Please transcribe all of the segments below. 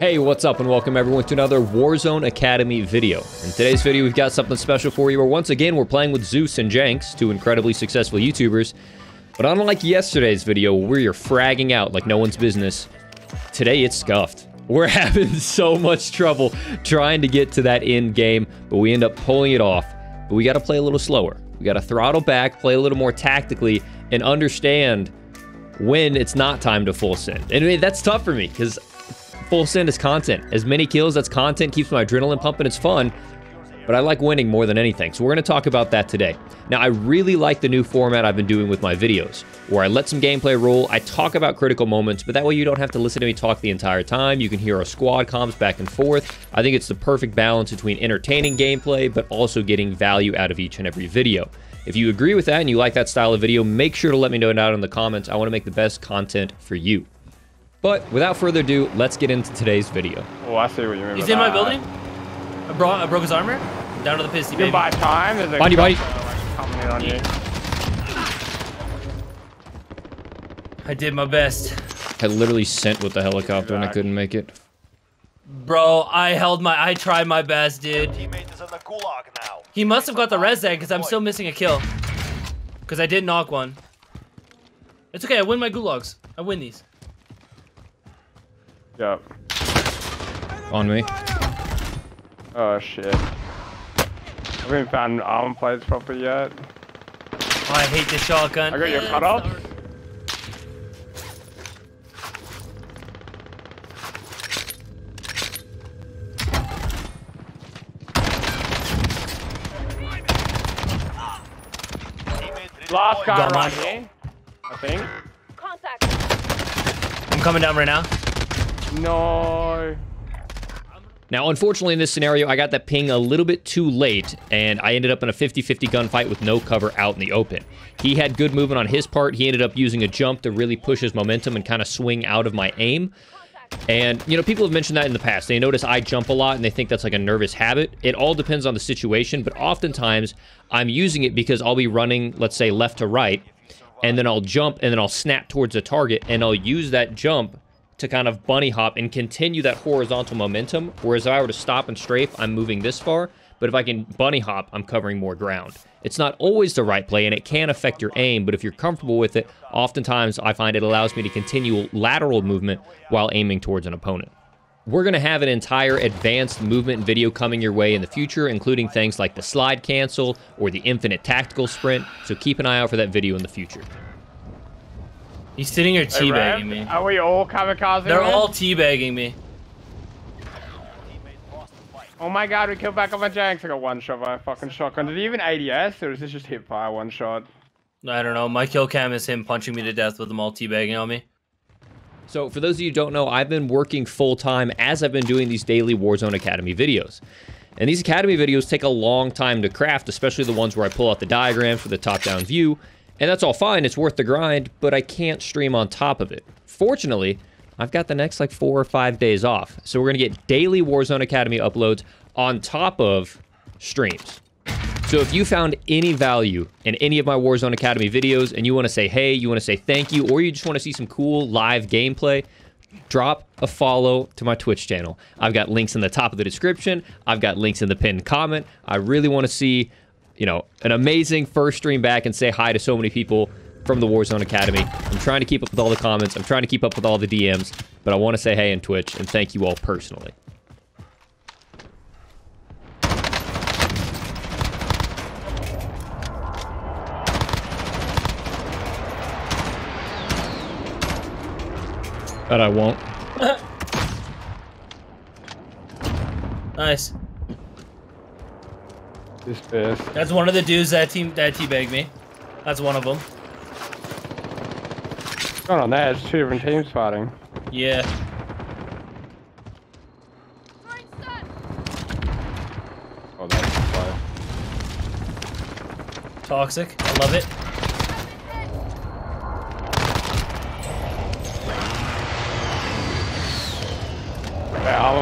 Hey, what's up and welcome everyone to another Warzone Academy video. In today's video, we've got something special for you where once again, we're playing with Zeus and Jankz, two incredibly successful YouTubers. But unlike yesterday's video where you're fragging out like no one's business, today it's scuffed. We're having so much trouble trying to get to that end game, but we end up pulling it off. But we got to play a little slower. We got to throttle back, play a little more tactically, and understand when it's not time to full send. And that's tough for me because full send is content. As many kills, that's content, keeps my adrenaline pumping, it's fun, but I like winning more than anything. So we're gonna talk about that today. Now, I really like the new format I've been doing with my videos, where I let some gameplay roll, I talk about critical moments, but that way you don't have to listen to me talk the entire time. You can hear our squad comms back and forth. I think it's the perfect balance between entertaining gameplay, but also getting value out of each and every video. If you agree with that and you like that style of video, make sure to let me know down in the comments. I wanna make the best content for you. But without further ado, let's get into today's video. Oh, I see what you mean. He's in my building. I broke his armor. Down to the pissy, baby. By time, there's a body, body. On you. I did my best. I literally sent with the helicopter and I couldn't make it. Bro, I tried my best, dude. He must have got the res egg because I'm still missing a kill. Because I did knock one. It's okay, I win my gulags. I win these. Yep. On me. Oh shit. I haven't found armor plates properly yet. Oh, I hate this shotgun. I got your cut off. Last guy right here, I think. Contact. I'm coming down right now. No. Now, unfortunately, in this scenario, I got that ping a little bit too late, and I ended up in a 50-50 gunfight with no cover out in the open. He had good movement on his part. He ended up using a jump to really push his momentum and kind of swing out of my aim. And, you know, people have mentioned that in the past. They notice I jump a lot, and they think that's like a nervous habit. It all depends on the situation, but oftentimes, I'm using it because I'll be running, let's say, left to right, and then I'll jump, and then I'll snap towards the target, and I'll use that jump to kind of bunny hop and continue that horizontal momentum. Whereas if I were to stop and strafe, I'm moving this far, but if I can bunny hop, I'm covering more ground. It's not always the right play and it can affect your aim, but if you're comfortable with it, oftentimes I find it allows me to continue lateral movement while aiming towards an opponent. We're gonna have an entire advanced movement video coming your way in the future, including things like the slide cancel or the infinite tactical sprint, so keep an eye out for that video in the future. He's sitting here teabagging me. Are we all kamikaze? They're all teabagging me. Oh my god, we killed back on my Jankz. I got one shot by a fucking shotgun. Did he even ADS or is this just hip fire one shot? I don't know. My kill cam is him punching me to death with them all teabagging on me. So for those of you who don't know, I've been working full time as I've been doing these daily Warzone Academy videos. And these Academy videos take a long time to craft, especially the ones where I pull out the diagrams for the top-down view. And that's all fine, it's worth the grind, but I can't stream on top of it. Fortunately, I've got the next like 4 or 5 days off. So we're gonna get daily Warzone Academy uploads on top of streams. So if you found any value in any of my Warzone Academy videos and you wanna say hey, you wanna say thank you, or you just wanna see some cool live gameplay, drop a follow to my Twitch channel. I've got links in the top of the description. I've got links in the pinned comment. I really wanna see, you know, an amazing first stream back and say hi to so many people from the Warzone Academy. I'm trying to keep up with all the comments. I'm trying to keep up with all the DMs, but I want to say hey in Twitch and thank you all personally. But I won't. Nice. That's one of the dudes that teabagged me. That's one of them. What's going on there? It's two different teams fighting. Yeah. Oh, that's fire. Toxic. I love it.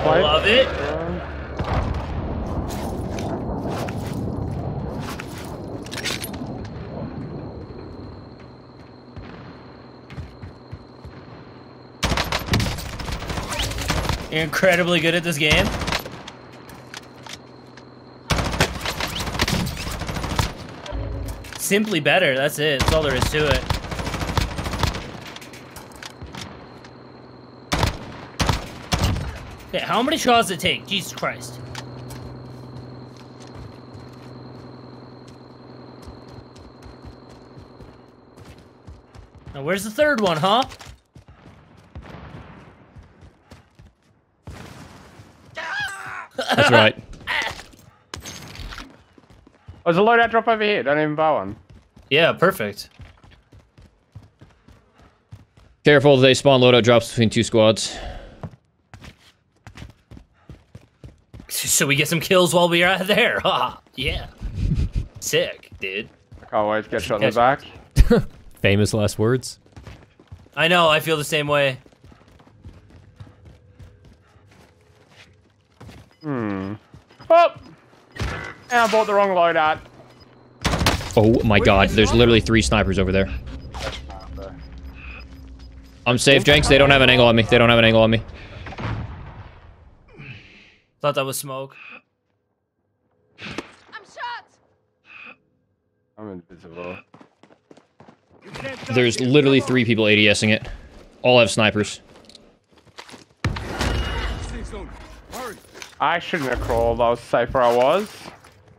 I love it. You're incredibly good at this game. Simply better, that's it. That's all there is to it. Okay, how many shots does it take? Jesus Christ. Now where's the third one, huh? That's right. Oh, there's a loadout drop over here. Don't even buy one. Yeah, perfect. Careful, they spawn loadout drops between two squads. So we get some kills while we are there. Ha! Yeah. Sick, dude. I can't wait to get shot in the back. Famous last words. I know, I feel the same way. Oh! And I bought the wrong loadout. Oh my god, there's literally three snipers over there. I'm safe, Jankz. They don't have an angle on me. They don't have an angle on me. Thought that was smoke. I'm shot. I'm invisible. There's literally three people ADSing it. All have snipers. I shouldn't have crawled. I was safe where I was.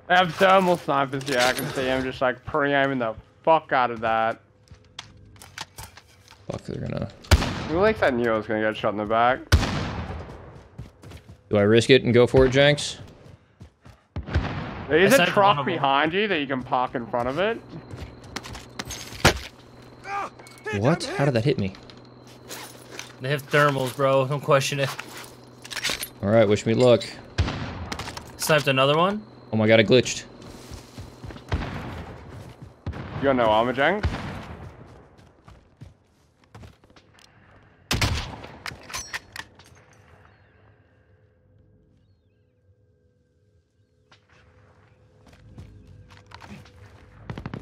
They have thermal snipers here. I can see him just like pre-aiming the fuck out of that. Fuck, they're gonna... At least I knew I was gonna get shot in the back. Do I risk it and go for it, Jankz? There's a truck behind you that you can park in front of it. What? How did that hit me? They have thermals, bro. Don't question it. Alright, wish me luck. Sniped another one? Oh my god, I glitched. You got no armor, Jankz?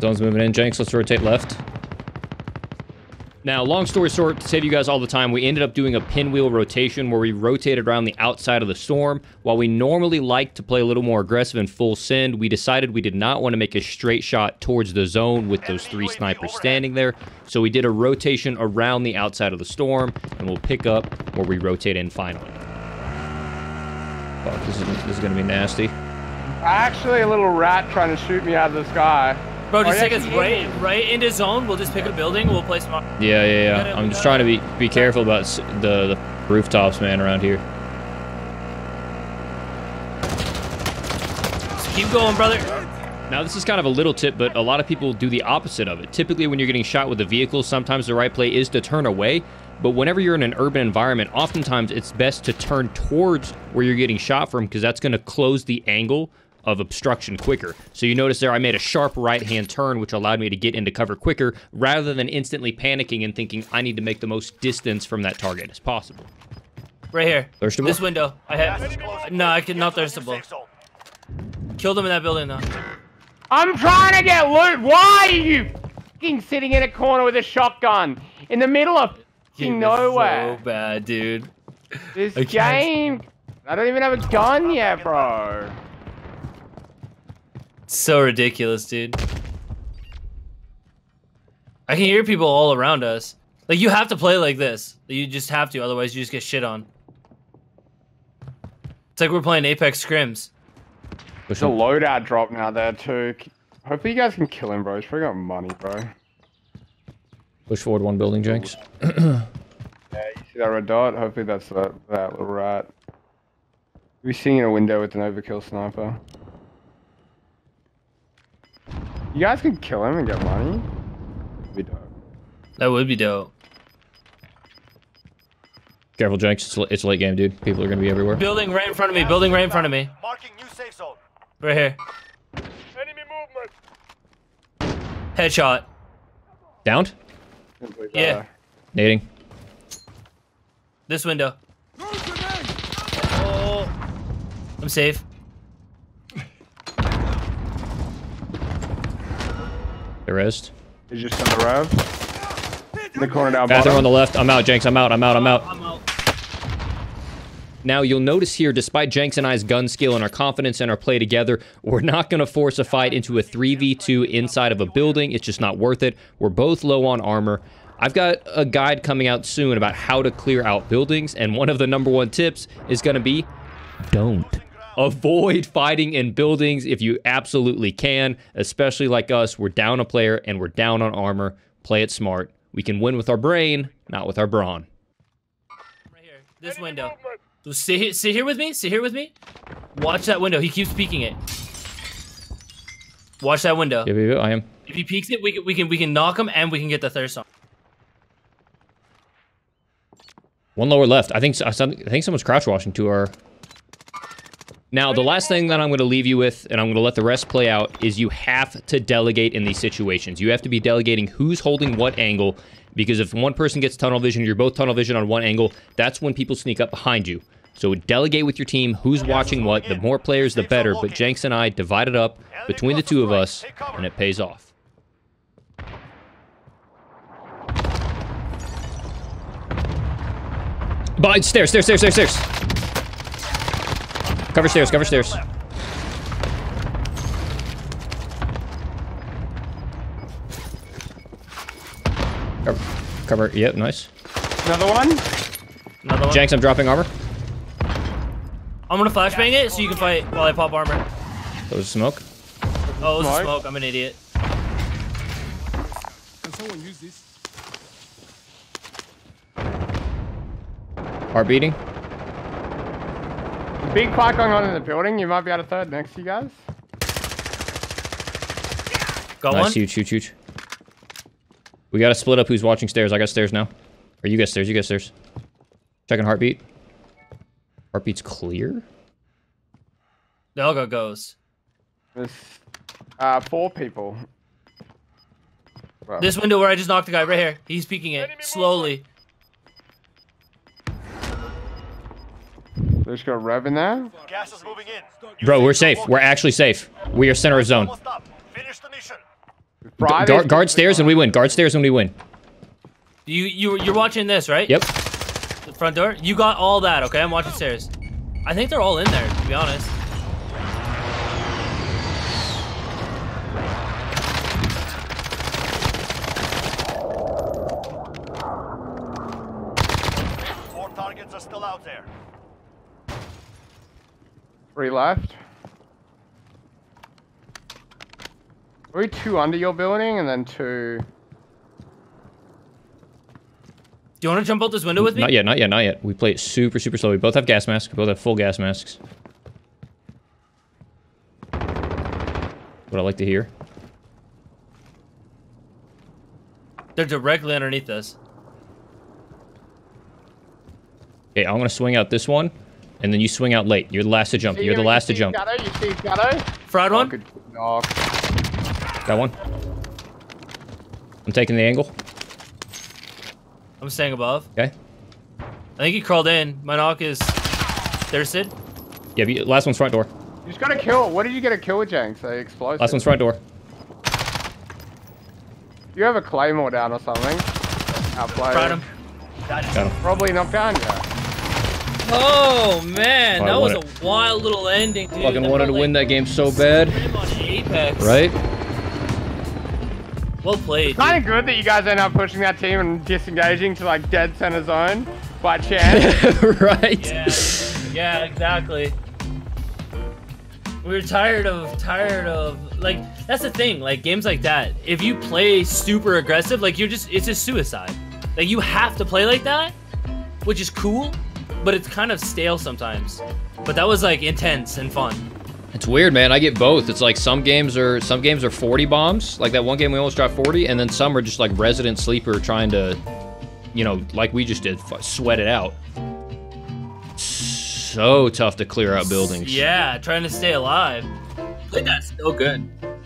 Zone's moving in, Jankz. Let's rotate left. Now, long story short, to save you guys all the time, we ended up doing a pinwheel rotation where we rotated around the outside of the storm. While we normally like to play a little more aggressive and full send, we decided we did not want to make a straight shot towards the zone with those three snipers standing there. So we did a rotation around the outside of the storm, and we'll pick up where we rotate in finally. Fuck, this is going to be nasty. Actually, a little rat trying to shoot me out of the sky. Bro, just take us right into zone. We'll just pick a building. We'll play some. Yeah. I'm just trying to be careful about the rooftops, man, around here. Just keep going, brother. Now, this is kind of a little tip, but a lot of people do the opposite of it. Typically, when you're getting shot with a vehicle, sometimes the right play is to turn away. But whenever you're in an urban environment, oftentimes it's best to turn towards where you're getting shot from, because that's going to close the angle of obstruction quicker. So you notice there I made a sharp right-hand turn, which allowed me to get into cover quicker, rather than instantly panicking and thinking I need to make the most distance from that target as possible. Right here. Thirstable? This window. I have... No, I could not thirstable. Killed him in that building, though. I'm trying to get loot! Why are you fucking sitting in a corner with a shotgun? In the middle of fucking nowhere. So bad, dude. This game... I don't even have a gun yet, bro. So ridiculous, dude. I can hear people all around us. Like, you have to play like this. You just have to, otherwise you just get shit on. It's like we're playing Apex Scrims. There's a loadout drop now there, too. Hopefully you guys can kill him, bro. He's probably got money, bro. Push forward one building, Jankz. Yeah, you see that red dot? Hopefully that's that little rat. We're sitting in a window with an overkill sniper. You guys can kill him and get money? That'd be dope. That would be dope. Careful, Jankz. It's a late game, dude. People are gonna be everywhere. Building right in front of me. Building right in front of me. Marking new safe zone. Right here. Enemy movement. Headshot. Downed? Yeah. Nading. This window. Oh. I'm safe. The rest. He's just on the rev. In the corner down bottom. Bathroom on the left. I'm out, Jankz. I'm out. I'm out. I'm out. Now, you'll notice here, despite Jankz and I's gun skill and our confidence and our play together, we're not going to force a fight into a 3v2 inside of a building. It's just not worth it. We're both low on armor. I've got a guide coming out soon about how to clear out buildings, and one of the #1 tips is going to be don't. Avoid fighting in buildings if you absolutely can, especially like us. We're down a player and we're down on armor. Play it smart. We can win with our brain, not with our brawn. Right here, this window. So sit here with me, sit here with me. Watch that window, he keeps peeking it. Watch that window. Yeah, I am. If he peeks it, we can knock him and we can get the thirst on. One lower left. I think someone's crouch washing to our... Now, the last thing that I'm going to leave you with, and I'm going to let the rest play out, is you have to delegate in these situations. You have to be delegating who's holding what angle, because if one person gets tunnel vision, you're both tunnel vision on one angle, that's when people sneak up behind you. So delegate with your team who's watching what. The more players, the better, but Jankz and I divided up between the two of us, and it pays off. Behind stairs, stairs. Cover stairs, cover stairs. Cover, yep, nice. Another one? Another one. Jankz, I'm dropping armor. I'm gonna flashbang it so you can fight while I pop armor. That was smoke. Oh, it was smoke, I'm an idiot. Can someone use this? Heart beating. Big fight going on in the building. You might be out of third next to you guys. Got nice, one. Huge. We gotta split up who's watching stairs. I got stairs now. Or you got stairs, Checking heartbeat. Heartbeat's clear. They all got goes. There's 4 people. Well, this window where I just knocked the guy, right here. He's peeking it, slowly. There's got a rev in there. Gas is moving in. Bro, we're safe. We're actually safe. We are center of zone. Guard stairs and we win. You're watching this, right? Yep. The front door. You got all that, okay? I'm watching stairs. I think they're all in there, to be honest. Four targets are still out there. 3 left. Are we 2 under your building and then 2? Do you want to jump out this window with me? Not yet. We play it super slow. We both have gas masks. We both have full gas masks. What I like to hear. They're directly underneath us. Okay, I'm going to swing out this one. And then you swing out late. You're the last to jump. Fried one. Got one. I'm taking the angle. I'm staying above. Okay. I think he crawled in. My knock is thirsted. Yeah, but last one's front door. You just got a kill. What did you get a kill with, Jankz? They exploded. Last one's front door. You have a claymore down or something. Outplayed. Fried him. Got him. Probably not down yet. Oh man, that was a wild little ending, dude. Fucking wanted to win that game so bad. Right? Well played. It's kind of good that you guys end up pushing that team and disengaging to like dead center zone by chance. Right? Yeah, exactly. We were tired of like, that's the thing, like games like that. If you play super aggressive, like it's just suicide. Like you have to play like that, which is cool. But it's kind of stale sometimes. But that was like intense and fun. It's weird, man. I get both. It's like some games are 40 bombs. Like that one game we almost dropped 40, and then some are just like resident sleeper trying to, you know, like we just did, sweat it out. So tough to clear out buildings. Yeah, trying to stay alive. Like that's so good.